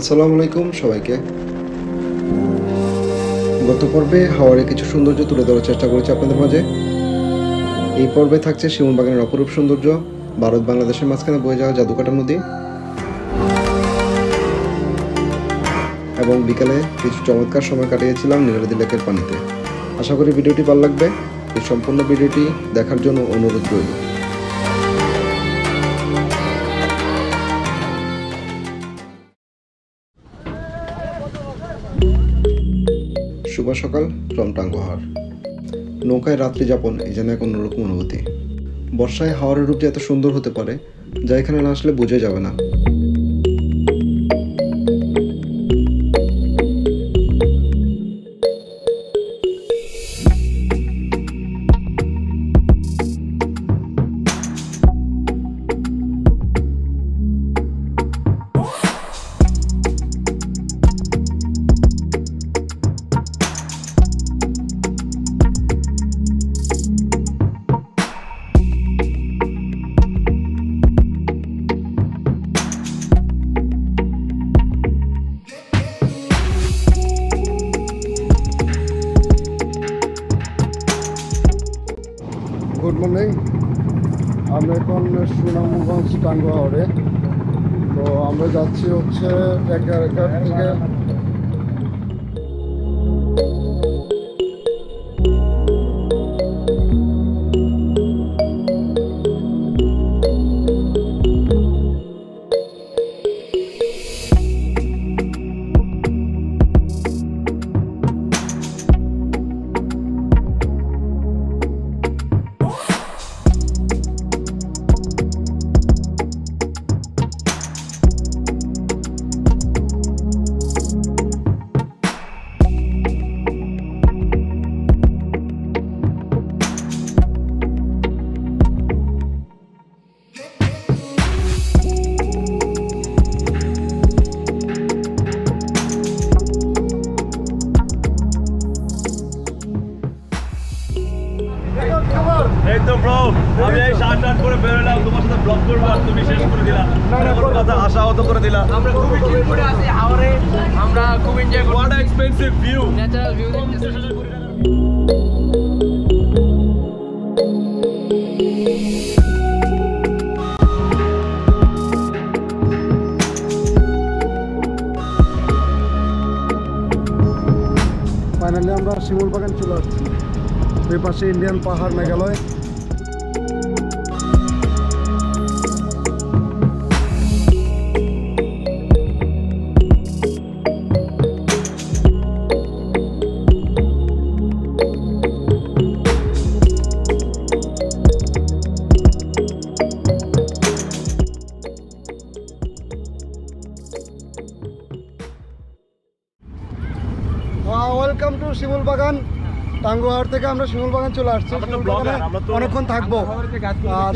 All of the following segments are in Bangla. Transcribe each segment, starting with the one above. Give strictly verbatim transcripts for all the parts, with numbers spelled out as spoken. আসসালামু আলাইকুম সবাইকে। গত পর্বে হাওরে কিছু সৌন্দর্য তুলে ধরার চেষ্টা করেছি আপনাদের মাঝে। এই পর্বে থাকছে শিমুল বাগানের অপরূপ সৌন্দর্য, ভারত বাংলাদেশের মাঝখানে বয়ে যাওয়া জাদুকাটা নদী এবং বিকালে কিছু চমৎকার সময় কাটিয়েছিলাম নীলাদি লেকের পানিতে। আশা করি ভিডিওটি ভালো লাগবে। এই সম্পূর্ণ ভিডিওটি দেখার জন্য অনুরোধ রইল। শুভ সকাল ফ্রম টাঙ্গুয়ার হাওর। নৌকায় রাত্রি যাপন এই যেন এক অন্যরকম অনুভূতি। বর্ষায় হাওরের রূপ যে এত সুন্দর হতে পারে যা এখানে না আসলে বোঝা যাবে না। Good morning. আমরা এখন সুনামগঞ্জ টাঙ্গুয়া হাওরে। তো আমরা যাচ্ছি হচ্ছে টেকারঘাট থেকে। ফাইনালি আমরা শিমুল বাগান চলে আসছি। ওই পাশে ইন্ডিয়ান পাহাড় মেঘালয়। শিমুল বাগান টাঙ্গুয়ার থেকে আমরা শিমুল বাগান চলে আসছি। অনেকক্ষণ থাকবো।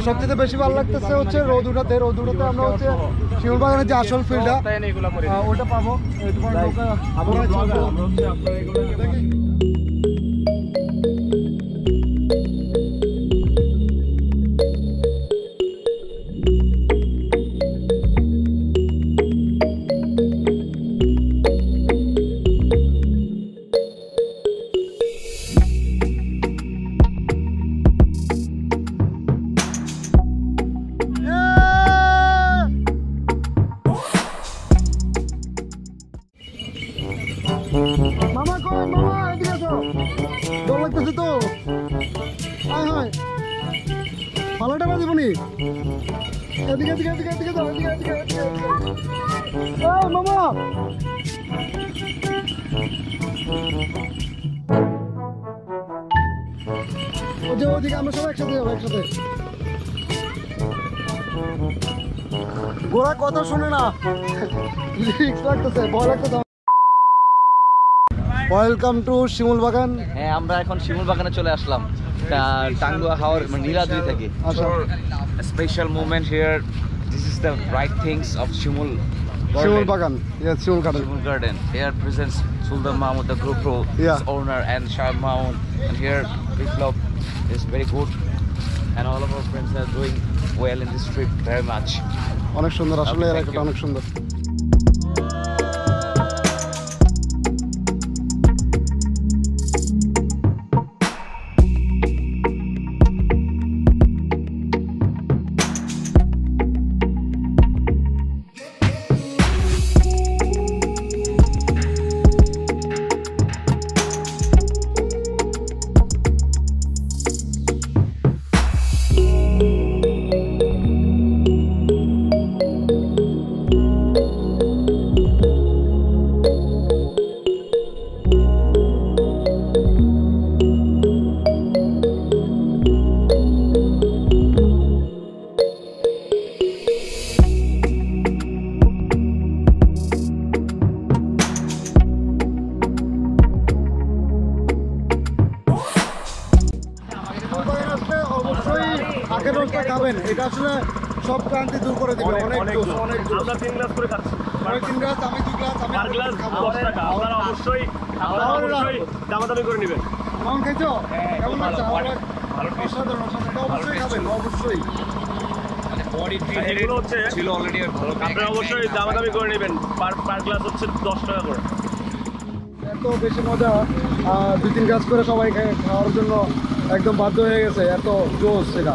সবচেয়ে বেশি ভালো লাগতেছে হচ্ছে রোদ উঠাতে। রোদ উঠাতে আমরা হচ্ছে শিমুল বাগানের যে আসল ফিল্ডটা ওটা পাবো। আমরা সবাই একসাথে যাবো, একসাথে। গোড়া কথা শুনে না, লাগতেছে ভয় লাগতেছে। ওয়েলকাম টু শিমুল বাগান। হ্যাঁ, আমরা এখন শিমুল বাগানে চলে আসলাম টাঙ্গুয়া হাওর নীলাদ্রি থেকে। Special movement here. This is the right things of Shimul Shimul Bagan, yes, Shimul Garden. Shimul Garden. Here presents Sultan Mahmoud, the group pro, yeah. His owner, and Shah Mahmoud. And here, big club is very good, and all of our friends are doing well in this trip very much. Onek shundor, ashole, onek shundor. এটা আসলে সব ক্লান্তি দূর করে দেবে। অনেক দোষ, অনেক দোষ। আমরা তিন গ্লাস করে খাচ্ছি, আমি তিন গ্লাস, আমি দুই গ্লাস, আমি চার গ্লাস খাবো। আপনারা অবশ্যই আপনারা অবশ্যই দামাদামি করে নেবেন। কেমন খেয়েছো? কেমন লাগছে? ভালো, অসাধারণ অসাধারণ। এটা অবশ্যই খাবেন, অবশ্যই। এগুলো হচ্ছে ছিল অলরেডি, আপনারা অবশ্যই দামাদামি করে নেবেন। পার পার গ্লাস হচ্ছে দশ টাকা করে। এত বেশি মজা, দুই তিন গ্লাস করে সবাই খাওয়ার জন্য একদম বাধ্য হয়ে গেছে। এত জোশ, সেটা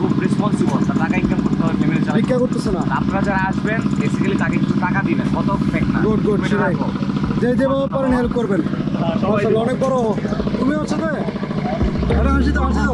খুব রেসপন্সিবল, টাকা ইনকাম করতে হবে ফ্যামিলি চালাতে। বিক্রি করতেছ না? আপনারা যারা আসবেন বেসিক্যালি তাকে কিছু টাকা দিবেন, কত ফেক না। গুড গুড, যে যেভাবে পারেন হেল্প করবেন। অনেক বড়, তুমি হচ্ছে তো এটা হাসি তো হাসি তো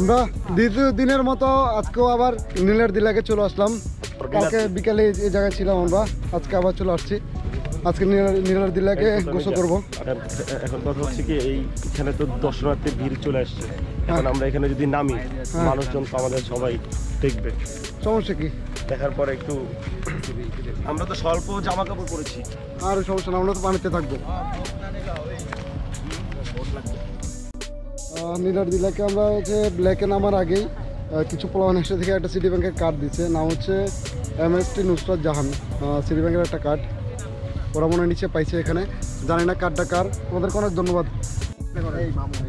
আমরা দ্বিতীয় দিনের মতো আজকেও আবার নীলের দিলাকে চলে আসলাম। কালকে বিকালে এই জায়গায় ছিলাম আমরা, আজকে আবার চলে আসছি। আজকে নীলের দিলাকে গোসল করবো। এখন কথা হচ্ছে কি, এইখানে তো দর্শনার্থী ভিড় চলে আসছে, এখন আমরা এখানে যদি নামি মানুষজন আমাদের সবাই দেখবে, সমস্যা কি? দেখার পরে একটু আমরা তো স্বল্প জামা কাপড় পরেছি, আর সমস্যা না, আমরা তো পানিতে থাকবো। নীলার দিলাকে আমরা হচ্ছে ব্ল্যাকে নামার আগেই কিছু প্লানের থেকে একটা সিটি ব্যাংকের কার্ড দিচ্ছে, নাম হচ্ছে M S T Nusrat Jahan, city ব্যাংকের একটা কার্ড। ওরা মনে নিচে পাইছে এখানে, জানি না কার্ডটা কার। তোমাদেরকে অনেক ধন্যবাদ।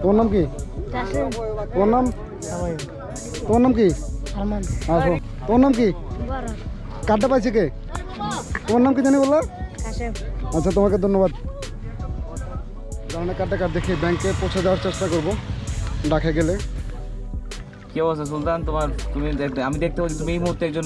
তোমার নাম কি? তোমার নাম? তোমার নাম কি? আসো। তোমার নাম কি? কার্ডটা পাইছে কে? তোমার নাম কি জানি বললো? আচ্ছা, তোমাকে ধন্যবাদ। জানি না কার্ডটা কার, দেখি ব্যাংকে পৌঁছে দেওয়ার চেষ্টা করবো। ডাকে গেলে কি অবস্থা সুলতান তোমার? তুমি আমি দেখতে পাচ্ছি তুমি এই মুহূর্তে একজন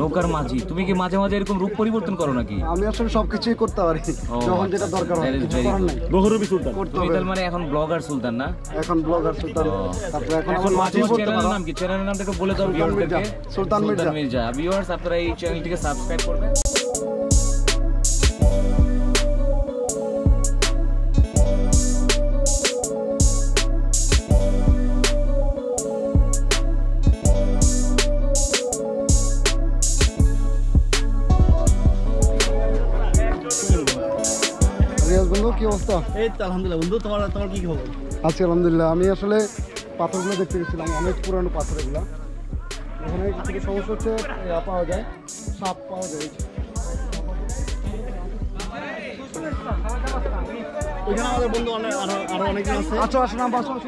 নৌকার মাঝি। তুমি কি মাঝে মাঝে এরকম রূপ পরিবর্তন করো নাকি? আমি আসলে সবকিছুই করতে পারি যখন যেটা দরকার হয়, কিছু করার নাই। বহুরূপী সুলতান তুমি তার মানে এখন ব্লগার সুলতান না? এখন ব্লগার সুলতান। তারপরে এখন এখন মাঝি বলতে পারো। নাম কি চ্যানেলের? নামটা একটু বলে দাও ভিউয়ারদেরকে। সুলতান মির্জা। ভিউয়ার্স, আপনারা এই চ্যানেলটিকে সাবস্ক্রাইব করবেন। আলহামদুলিল্লাহ, আমি আসলে পাথরগুলো দেখতে গেছিলাম, অনেক পুরানো পাথর এগুলা। এখানে কিছু সমস্যা হচ্ছে ইয়া পাওয়া যায় সাপ পাওয়া যায় এখানে আমাদের বন্ধু অনেক আরো অনেকজন আছে আচ্ছা আসুন আমরা আসুন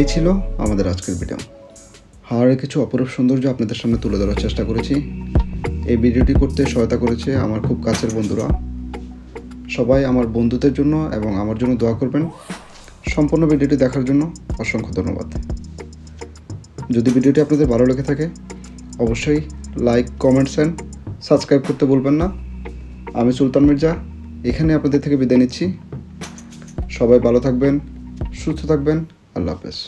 এই ছিল আমাদের আজকের ভিডিও হাওরের কিছু অপরূপ সৌন্দর্য আপনাদের সামনে তুলে ধরার চেষ্টা করেছি এই ভিডিওটি করতে সহায়তা করেছে আমার খুব কাছের বন্ধুরা সবাই আমার বন্ধুদের জন্য এবং আমার জন্য দোয়া করবেন সম্পূর্ণ ভিডিওটি দেখার জন্য অসংখ্য ধন্যবাদ যদি ভিডিওটি আপনাদের ভালো লেগে থাকে অবশ্যই লাইক কমেন্টস এন্ড সাবস্ক্রাইব করতে ভুলবেন না আমি সুলতান মির্জা এখানে আপনাদের থেকে বিদায় নিচ্ছি সবাই ভালো থাকবেন সুস্থ থাকবেন I love this.